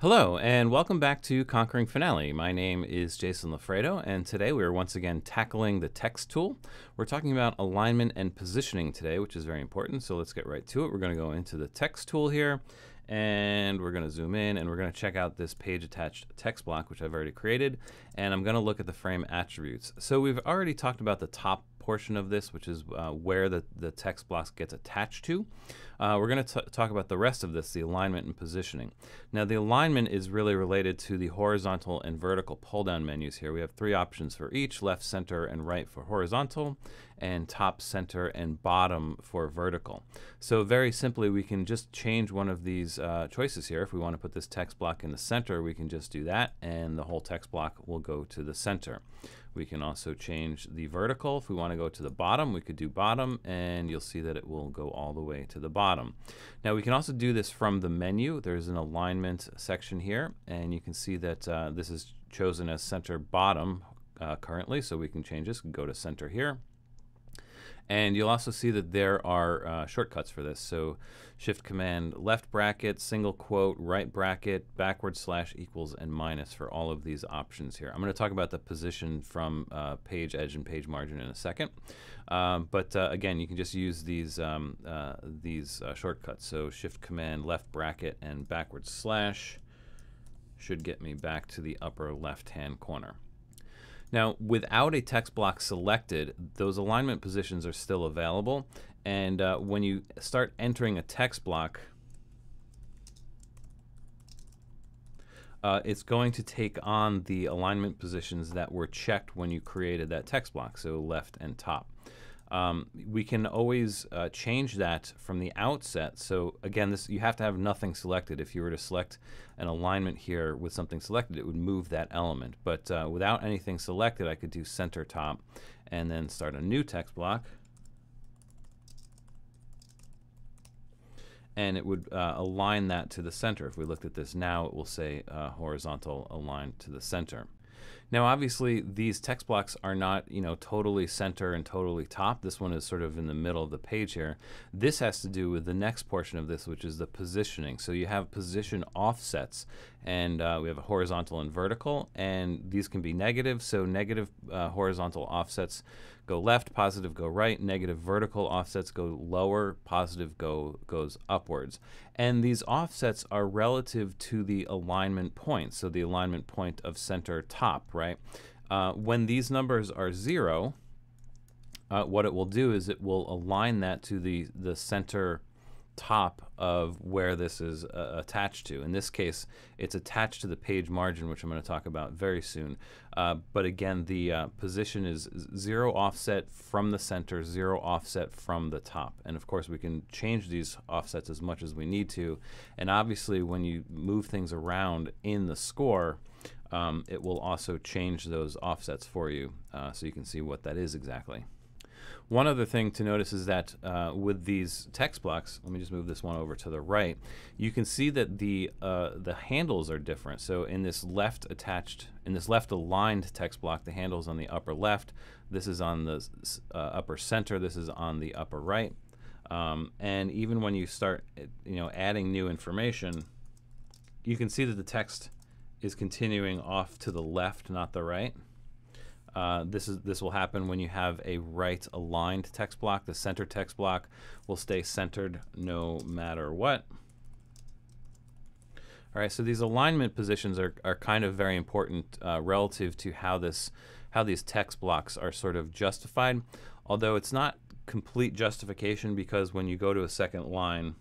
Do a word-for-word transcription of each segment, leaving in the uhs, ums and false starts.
Hello, and welcome back to Conquering Finale. My name is Jason Lafredo, and today we are once again tackling the text tool. We're talking about alignment and positioning today, which is very important, so let's get right to it. We're going to go into the text tool here, and we're going to zoom in, and we're going to check out this page attached text block, which I've already created, and I'm going to look at the frame attributes. So we've already talked about the top portion of this, which is uh, where the, the text block gets attached to. Uh, we're going to talk about the rest of this, the alignment and positioning. Now, the alignment is really related to the horizontal and vertical pull-down menus here. We have three options for each: left, center, and right for horizontal, and top, center, and bottom for vertical. So very simply, we can just change one of these uh, choices here. If we want to put this text block in the center, we can just do that, and the whole text block will go to the center. We can also change the vertical. If we want to go to the bottom, we could do bottom, and you'll see that it will go all the way to the bottom. Now, we can also do this from the menu. There's an alignment section here, and you can see that uh, this is chosen as center bottom uh, currently, so we can change this, go to center here. And you'll also see that there are uh, shortcuts for this. So shift command left bracket, single quote, right bracket, backward slash, equals, and minus for all of these options here. I'm going to talk about the position from uh, page edge and page margin in a second. Um, but uh, again, you can just use these, um, uh, these uh, shortcuts. So shift command left bracket and backward slash should get me back to the upper left hand corner. Now, without a text block selected, those alignment positions are still available. And uh, when you start entering a text block, uh, it's going to take on the alignment positions that were checked when you created that text block, so left and top. Um, we can always uh, change that from the outset. So again, this, you have to have nothing selected. If you were to select an alignment here with something selected, it would move that element. But uh, without anything selected, I could do center top and then start a new text block. And it would uh, align that to the center. If we looked at this now, it will say uh, horizontal aligned to the center. Now, obviously, these text blocks are not, you know, totally center and totally top. This one is sort of in the middle of the page here. This has to do with the next portion of this, which is the positioning. So you have position offsets, and uh, we have a horizontal and vertical, and these can be negative. So negative uh, horizontal offsets go left, positive go right, negative vertical offsets go lower, positive go goes upwards. And these offsets are relative to the alignment point, so the alignment point of center top, right? Uh, when these numbers are zero, uh, what it will do is it will align that to the, the center top of where this is uh, attached to. In this case, it's attached to the page margin, which I'm going to talk about very soon. Uh, but again, the uh, position is zero offset from the center, zero offset from the top. And of course, we can change these offsets as much as we need to. And obviously, when you move things around in the score, um, it will also change those offsets for you, uh, so you can see what that is exactly. One other thing to notice is that uh, with these text blocks, let me just move this one over to the right, you can see that the, uh, the handles are different. So in this left attached, in this left aligned text block, the handle's on the upper left, this is on the uh, upper center, this is on the upper right. Um, and even when you start, you know, adding new information, you can see that the text is continuing off to the left, not the right. Uh, this is this will happen when you have a right aligned text block. The center text block will stay centered no matter what. All right, so these alignment positions are, are kind of very important uh, relative to how this how these text blocks are sort of justified, although it's not complete justification, because when you go to a second line,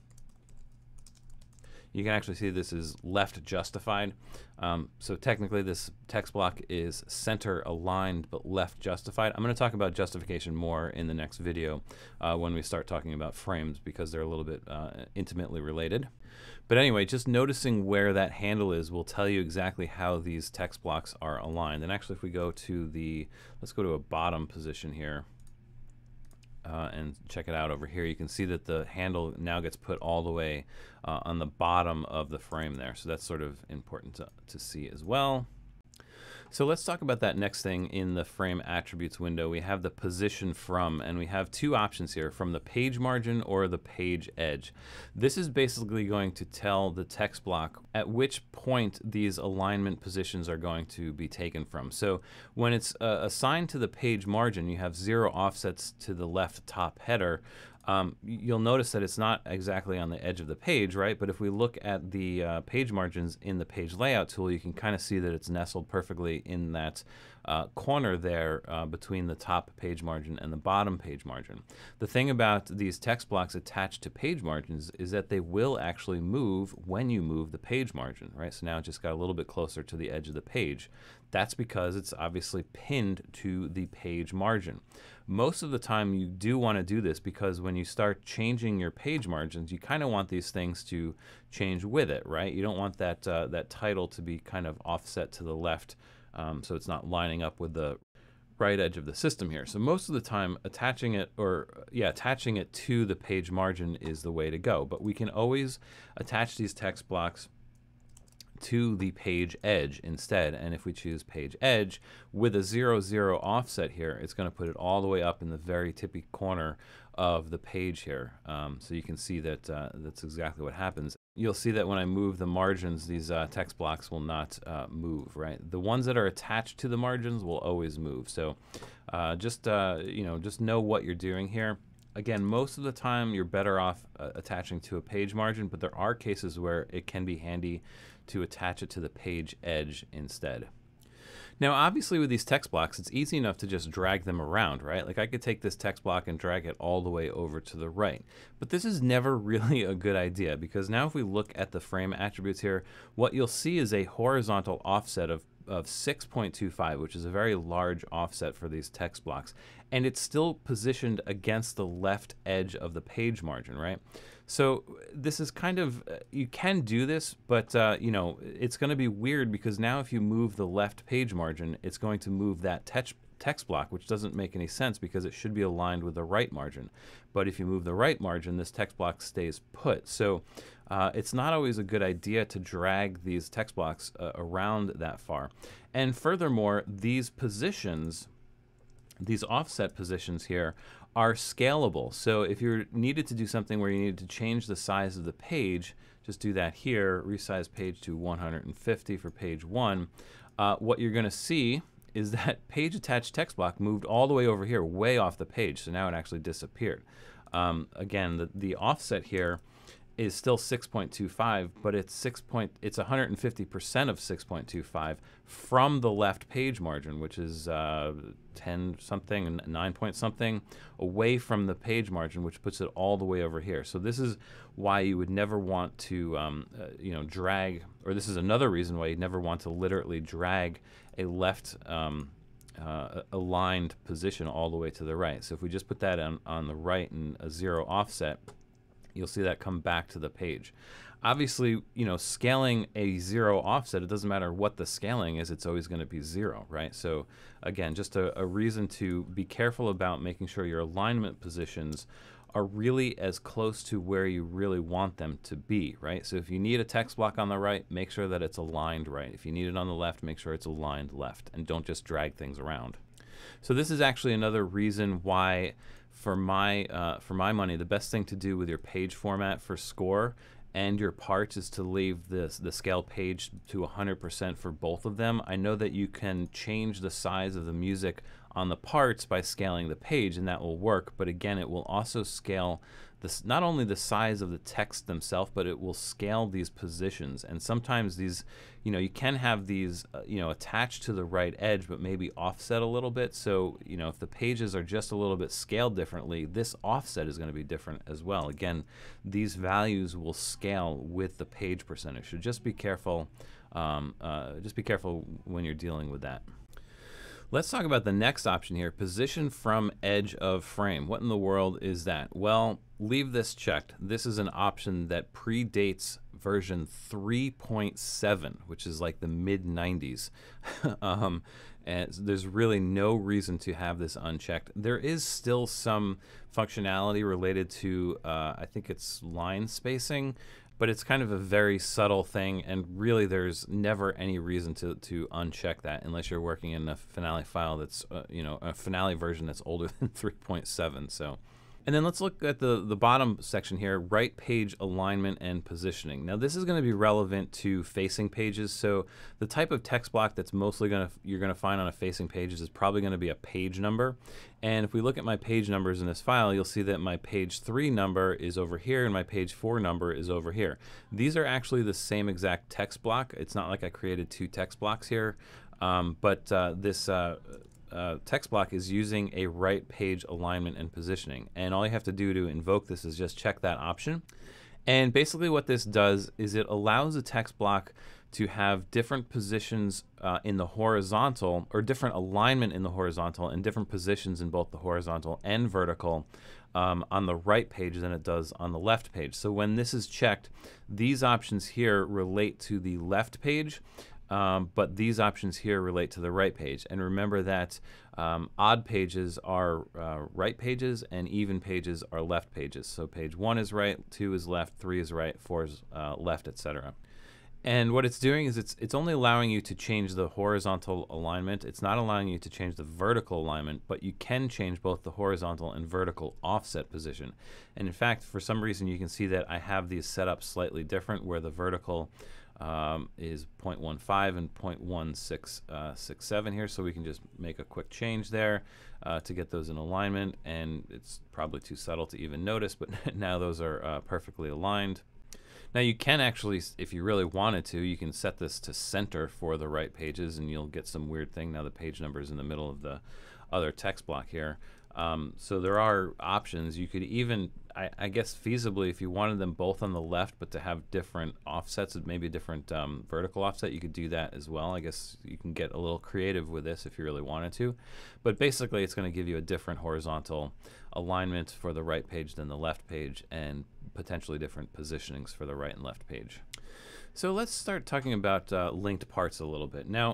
you can actually see this is left justified. Um, so technically this text block is center aligned but left justified. I'm going to talk about justification more in the next video uh, when we start talking about frames, because they're a little bit uh, intimately related. But anyway, just noticing where that handle is will tell you exactly how these text blocks are aligned. And actually, if we go to the, let's go to a bottom position here. Uh, and check it out over here, you can see that the handle now gets put all the way uh, on the bottom of the frame there. So that's sort of important to, to see as well. So let's talk about that next thing in the frame attributes window. We have the position from, and we have two options here, from the page margin or the page edge. This is basically going to tell the text block at which point these alignment positions are going to be taken from. So when it's uh, assigned to the page margin, you have zero offsets to the left top header. Um, you'll notice that it's not exactly on the edge of the page, right? But if we look at the uh, page margins in the page layout tool, you can kind of see that it's nestled perfectly in that uh, corner there uh, between the top page margin and the bottom page margin. The thing about these text blocks attached to page margins is that they will actually move when you move the page margin, right? So now it just got a little bit closer to the edge of the page. That's because it's obviously pinned to the page margin. Most of the time you do want to do this because when you start changing your page margins, you kind of want these things to change with it, right? You don't want that, uh, that title to be kind of offset to the left, um, so it's not lining up with the right edge of the system here. So most of the time attaching it or yeah, attaching it to the page margin is the way to go, but we can always attach these text blocks to the page edge instead. And if we choose page edge with a zero zero offset here, it's going to put it all the way up in the very tippy corner of the page here. Um, so you can see that uh, that's exactly what happens. You'll see that when I move the margins, these uh, text blocks will not uh, move, right? The ones that are attached to the margins will always move. So uh, just, uh, you know, just know what you're doing here. Again, most of the time you're better off uh, attaching to a page margin, but there are cases where it can be handy to attach it to the page edge instead. Now, obviously with these text blocks, it's easy enough to just drag them around, right? Like I could take this text block and drag it all the way over to the right. But this is never really a good idea because now if we look at the frame attributes here, what you'll see is a horizontal offset of of six point two five, which is a very large offset for these text blocks. And it's still positioned against the left edge of the page margin, right? So this is kind of, you can do this, but uh, you know, it's gonna be weird because now if you move the left page margin, it's going to move that text text block, which doesn't make any sense because it should be aligned with the right margin. But if you move the right margin, this text block stays put. So uh, it's not always a good idea to drag these text blocks uh, around that far. And furthermore, these positions, these offset positions here, are scalable. So if you needed to do something where you needed to change the size of the page, just do that here, resize page to one hundred fifty for page one. Uh, what you're going to see is that page attached text block moved all the way over here, way off the page. So now it actually disappeared. Um, again, the, the offset here is still six point two five, but it's six point, it's one hundred fifty percent of six point two five from the left page margin, which is uh, ten something and nine point something away from the page margin, which puts it all the way over here. So this is why you would never want to, um, uh, you know, drag, or this is another reason why you never want to literally drag a left um, uh, aligned position all the way to the right. So if we just put that on, on the right and a zero offset, you'll see that come back to the page. Obviously, you know, scaling a zero offset, it doesn't matter what the scaling is, it's always going to be zero, right? So again, just a, a reason to be careful about making sure your alignment positions are really as close to where you really want them to be, right? So if you need a text block on the right, make sure that it's aligned right. If you need it on the left, make sure it's aligned left, and don't just drag things around. So this is actually another reason why, for my uh, for my money, the best thing to do with your page format for score and your parts is to leave this the scale page to one hundred percent for both of them. I know that you can change the size of the music on the parts by scaling the page, and that will work. But again, it will also scale this, not only the size of the text themselves, but it will scale these positions. And sometimes these, you know, you can have these, uh, you know, attached to the right edge, but maybe offset a little bit. So, you know, if the pages are just a little bit scaled differently, this offset is going to be different as well. Again, these values will scale with the page percentage. So just be careful. Um, uh, just be careful when you're dealing with that. Let's talk about the next option here, position from edge of frame. What in the world is that? Well, leave this checked. This is an option that predates version three point seven, which is like the mid nineties. um, and there's really no reason to have this unchecked. There is still some functionality related to, uh, I think it's line spacing. but it's kind of a very subtle thing, and really there's never any reason to, to uncheck that unless you're working in a Finale file that's, uh, you know, a Finale version that's older than three point seven. So, and then let's look at the, the bottom section here, right page alignment and positioning. Now this is going to be relevant to facing pages. So the type of text block that's mostly going to, you're going to find on a facing page is probably going to be a page number. And if we look at my page numbers in this file, you'll see that my page three number is over here and my page four number is over here. These are actually the same exact text block. It's not like I created two text blocks here, um, but uh, this uh, Uh, text block is using a right page alignment and positioning, and all you have to do to invoke this is just check that option. And basically what this does is it allows the text block to have different positions uh, in the horizontal, or different alignment in the horizontal, and different positions in both the horizontal and vertical um, on the right page than it does on the left page. So when this is checked, these options here relate to the left page. Um, but these options here relate to the right page. And remember that um, odd pages are uh, right pages and even pages are left pages. So page one is right, two is left, three is right, four is uh, left, et cetera. And what it's doing is it's, it's only allowing you to change the horizontal alignment. It's not allowing you to change the vertical alignment, but you can change both the horizontal and vertical offset position. And in fact, for some reason, you can see that I have these set up slightly different, where the vertical Um, is zero point one five and zero point one six six seven uh, here, so we can just make a quick change there uh, to get those in alignment, and it's probably too subtle to even notice, but now those are uh, perfectly aligned. Now you can actually, if you really wanted to, you can set this to center for the right pages, and you'll get some weird thing. Now the page number is in the middle of the other text block here. Um, so there are options. You could even, I, I guess feasibly, if you wanted them both on the left but to have different offsets, maybe a different um, vertical offset, you could do that as well. I guess you can get a little creative with this if you really wanted to. But basically it's going to give you a different horizontal alignment for the right page than the left page, and potentially different positionings for the right and left page. So let's start talking about uh, linked parts a little bit. Now,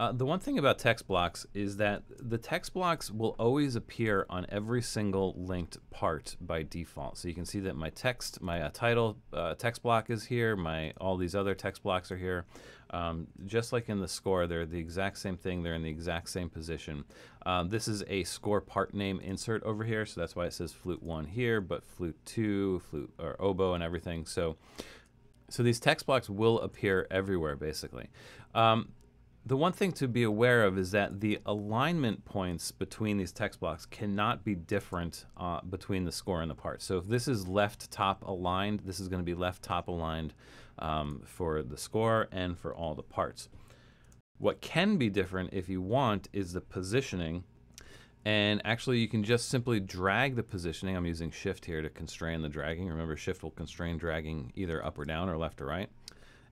uh, the one thing about text blocks is that the text blocks will always appear on every single linked part by default. So you can see that my text, my uh, title uh, text block is here, my all these other text blocks are here. Um, just like in the score, they're the exact same thing, they're in the exact same position. Uh, this is a score part name insert over here, so that's why it says flute one here, but flute two, flute or oboe and everything. So. So these text blocks will appear everywhere, basically. Um, the one thing to be aware of is that the alignment points between these text blocks cannot be different uh, between the score and the part. So if this is left top aligned, this is going to be left top aligned um, for the score and for all the parts. What can be different, if you want, is the positioning. And actually you can just simply drag the positioning. I'm using shift here to constrain the dragging. Remember, shift will constrain dragging either up or down or left or right.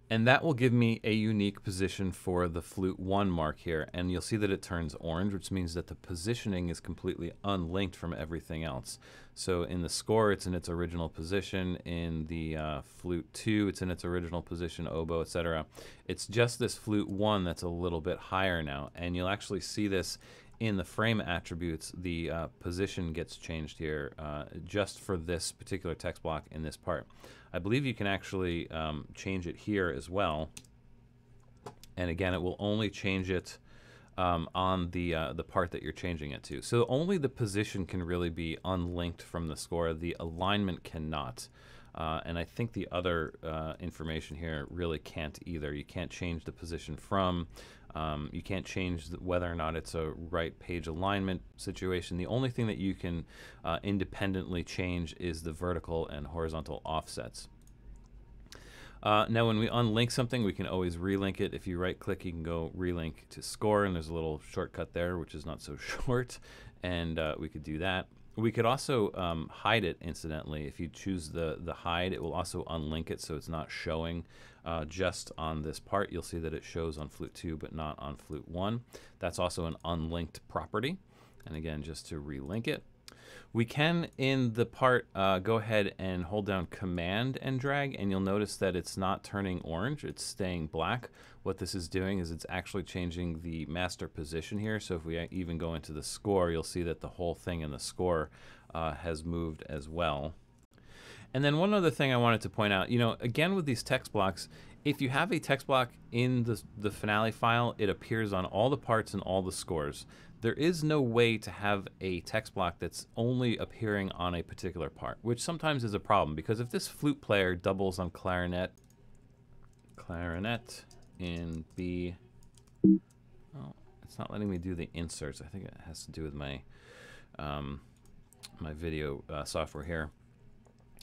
And that will give me a unique position for the flute one mark here. And you'll see that it turns orange, which means that the positioning is completely unlinked from everything else. So in the score, it's in its original position. In the uh, flute two, it's in its original position, oboe, et cetera. It's just this flute one that's a little bit higher now. And you'll actually see this in the frame attributes, the uh, position gets changed here uh, just for this particular text block in this part. I believe you can actually um, change it here as well. And again, it will only change it um, on the, uh, the part that you're changing it to. So only the position can really be unlinked from the score. The alignment cannot. Uh, and I think the other uh, information here really can't either. You can't change the position from, um, you can't change the, whether or not it's a right page alignment situation. The only thing that you can uh, independently change is the vertical and horizontal offsets. Uh, now when we unlink something, we can always relink it. If you right click, you can go relink to score, and there's a little shortcut there, which is not so short, and uh, we could do that. We could also um, hide it, incidentally. If you choose the, the hide, it will also unlink it, so it's not showing uh, just on this part. You'll see that it shows on flute two, but not on flute one. That's also an unlinked property. And again, just to relink it. We can, in the part, uh, go ahead and hold down Command and drag, and you'll notice that it's not turning orange, it's staying black. What this is doing is it's actually changing the master position here, so if we even go into the score, you'll see that the whole thing in the score uh, has moved as well. And then one other thing I wanted to point out, you know, again with these text blocks, if you have a text block in the, the Finale file, it appears on all the parts and all the scores. There is no way to have a text block that's only appearing on a particular part, which sometimes is a problem, because if this flute player doubles on clarinet, clarinet in B, oh, it's not letting me do the inserts. I think it has to do with my, um, my video uh, software here.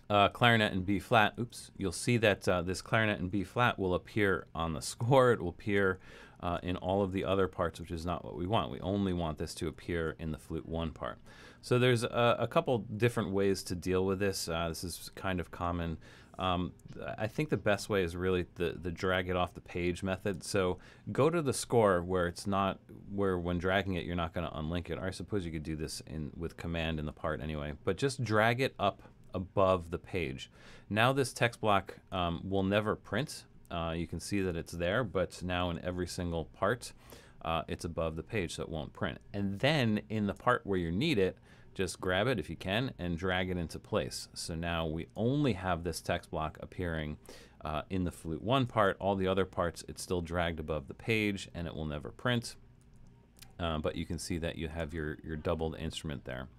Uh, clarinet in B flat, oops, you'll see that uh, this clarinet in B flat will appear on the score, it will appear uh, in all of the other parts, which is not what we want. We only want this to appear in the flute one part. So there's a, a couple different ways to deal with this. Uh, this is kind of common. Um, I think the best way is really the, the drag it off the page method. So go to the score where it's not, where when dragging it, you're not gonna unlink it. Or I suppose you could do this in with command in the part anyway, but just drag it up above the page. Now this text block um, will never print. Uh, you can see that it's there, but now in every single part, uh, it's above the page, so it won't print. And then in the part where you need it, just grab it if you can and drag it into place. So now we only have this text block appearing uh, in the flute one part. All the other parts, it's still dragged above the page and it will never print. Uh, but you can see that you have your, your doubled instrument there.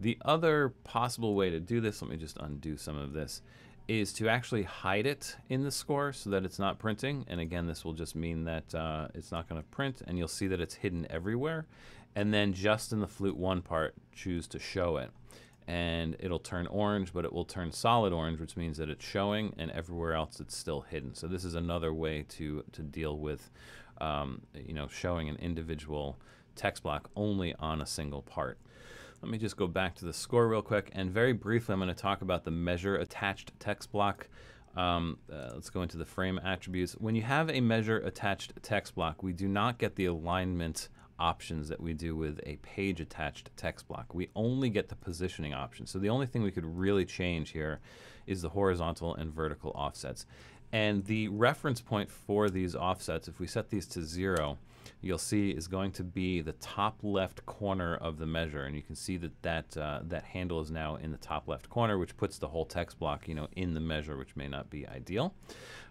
The other possible way to do this, let me just undo some of this, is to actually hide it in the score so that it's not printing. And again, this will just mean that uh, it's not going to print, and you'll see that it's hidden everywhere. And then just in the flute one part, choose to show it. And it'll turn orange, but it will turn solid orange, which means that it's showing, and everywhere else it's still hidden. So this is another way to, to deal with um, you know, showing an individual text block only on a single part. Let me just go back to the score real quick, and very briefly I'm going to talk about the measure attached text block. Um, uh, let's go into the frame attributes. When you have a measure attached text block, we do not get the alignment options that we do with a page attached text block. We only get the positioning options. So the only thing we could really change here is the horizontal and vertical offsets. And the reference point for these offsets, if we set these to zero, you'll see is going to be the top left corner of the measure. And you can see that that, uh, that handle is now in the top left corner, which puts the whole text block, you know, in the measure, which may not be ideal.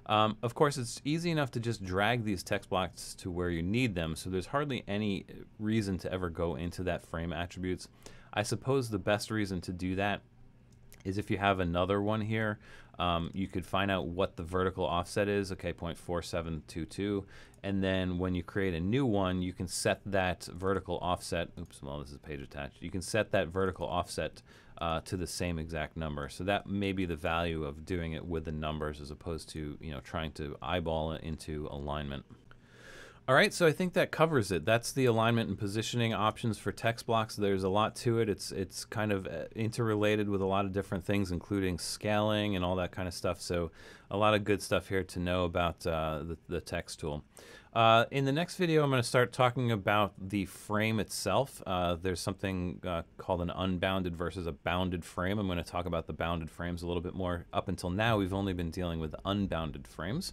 Um, of course, it's easy enough to just drag these text blocks to where you need them. So there's hardly any reason to ever go into that frame attributes. I suppose the best reason to do that is if you have another one here, um, you could find out what the vertical offset is, okay, zero point four seven two two, and then when you create a new one, you can set that vertical offset, oops, well, this is page attached, you can set that vertical offset uh, to the same exact number. So that may be the value of doing it with the numbers as opposed to, you know, trying to eyeball it into alignment. All right, so I think that covers it. That's the alignment and positioning options for text blocks. There's a lot to it. It's it's kind of interrelated with a lot of different things, including scaling and all that kind of stuff. So a lot of good stuff here to know about uh, the, the text tool. Uh, in the next video, I'm going to start talking about the frame itself. Uh, there's something uh, called an unbounded versus a bounded frame. I'm going to talk about the bounded frames a little bit more. Up until now, we've only been dealing with unbounded frames.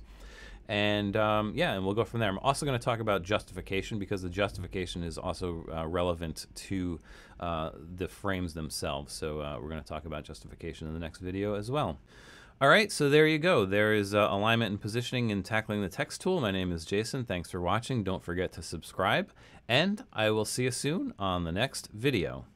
And um, yeah, and we'll go from there. I'm also going to talk about justification, because the justification is also uh, relevant to uh, the frames themselves. So uh, we're going to talk about justification in the next video as well. All right, so there you go. There is uh, alignment and positioning and tackling the text tool. My name is Jason. Thanks for watching. Don't forget to subscribe, and I will see you soon on the next video.